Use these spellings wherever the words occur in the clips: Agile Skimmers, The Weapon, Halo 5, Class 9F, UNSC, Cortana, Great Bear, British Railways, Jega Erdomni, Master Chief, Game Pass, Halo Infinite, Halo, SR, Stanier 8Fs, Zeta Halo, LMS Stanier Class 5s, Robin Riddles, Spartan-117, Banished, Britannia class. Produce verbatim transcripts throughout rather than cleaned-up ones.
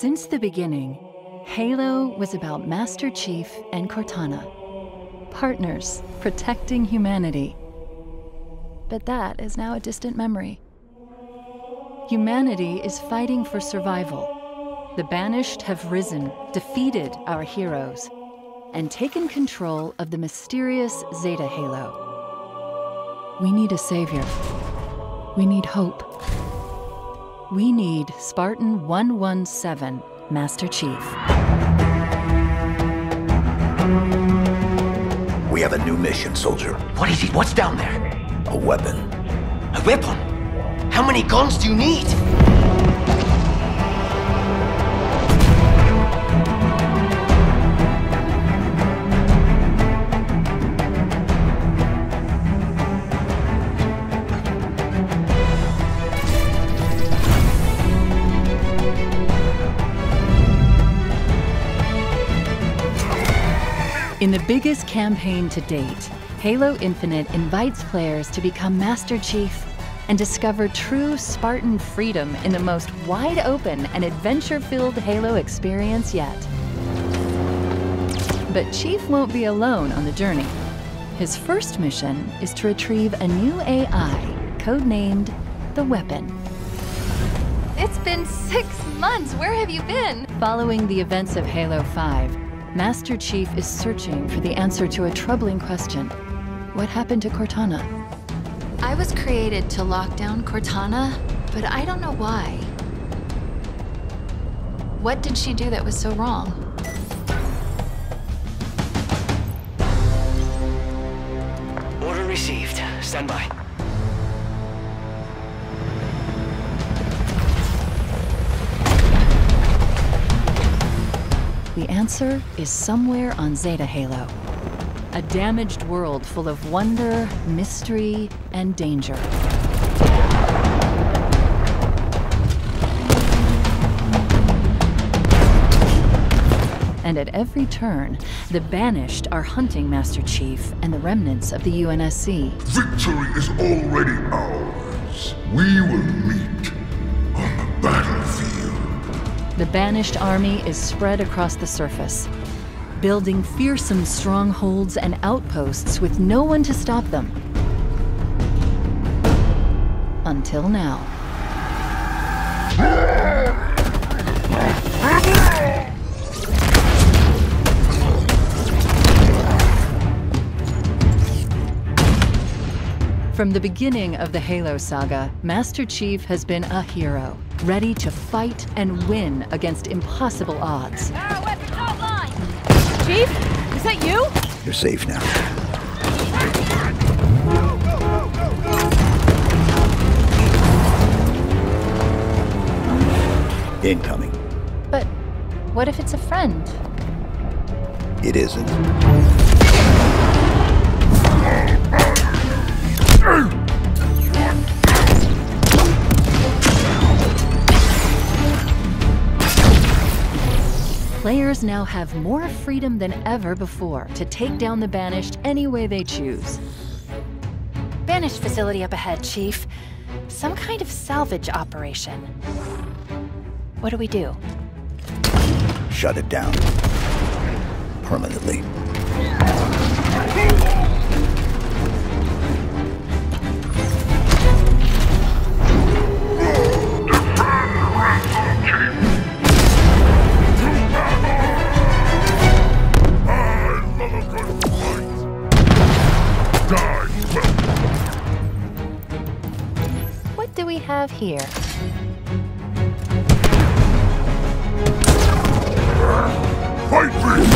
Since the beginning, Halo was about Master Chief and Cortana, partners protecting humanity. But that is now a distant memory. Humanity is fighting for survival. The Banished have risen, defeated our heroes, and taken control of the mysterious Zeta Halo. We need a savior. We need hope. We need Spartan one seventeen, Master Chief. We have a new mission, soldier. What is it? What's down there? A weapon. A weapon? How many guns do you need? In the biggest campaign to date, Halo Infinite invites players to become Master Chief and discover true Spartan freedom in the most wide-open and adventure-filled Halo experience yet. But Chief won't be alone on the journey. His first mission is to retrieve a new A I, codenamed The Weapon. It's been six months. Where have you been? Following the events of Halo five, Master Chief is searching for the answer to a troubling question. What happened to Cortana? I was created to lock down Cortana, but I don't know why. What did she do that was so wrong? Order received. Stand by. The answer is somewhere on Zeta Halo, a damaged world full of wonder, mystery, and danger. And at every turn, the Banished are hunting Master Chief and the remnants of the U N S C. Victory is already ours. We will meet on the battlefield. The Banished army is spread across the surface, building fearsome strongholds and outposts with no one to stop them. Until now. From the beginning of the Halo saga, Master Chief has been a hero, ready to fight and win against impossible odds. Our weapons online! Chief, is that you? You're safe now. Incoming. But what if it's a friend? It isn't. Players now have more freedom than ever before to take down the Banished any way they choose. Banished facility up ahead, Chief. Some kind of salvage operation. What do we do? Shut it down. Permanently. What do we have here? Fight me.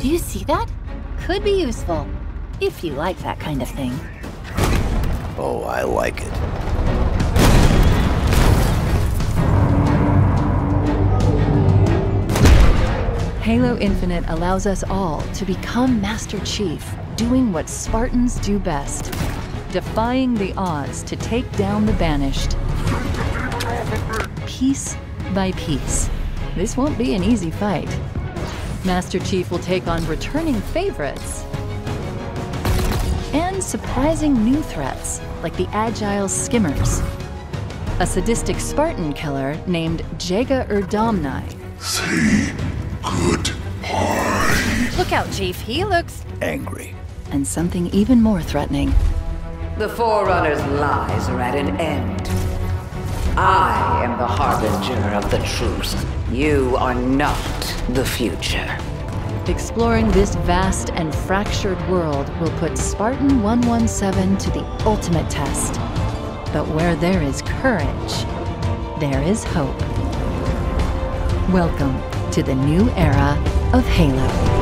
Do you see that? Could be useful, if you like that kind of thing. Oh, I like it. Halo Infinite allows us all to become Master Chief, doing what Spartans do best, defying the odds to take down the Banished, piece by piece. This won't be an easy fight. Master Chief will take on returning favorites and surprising new threats like the Agile Skimmers, a sadistic Spartan killer named Jega Erdomni. Say goodbye. Look out, Chief. He looks angry. And something even more threatening. The Forerunner's lies are at an end. I am the harbinger of the truth. You are not the future. Exploring this vast and fractured world will put Spartan one seventeen to the ultimate test. But where there is courage, there is hope. Welcome to the new era of Halo.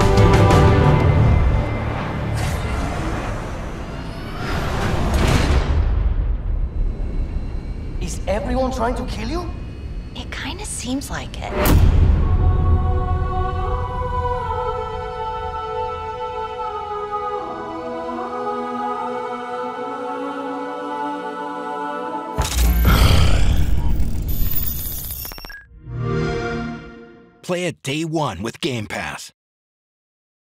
Is everyone trying to kill you? It kinda seems like it. Play it day one with Game Pass.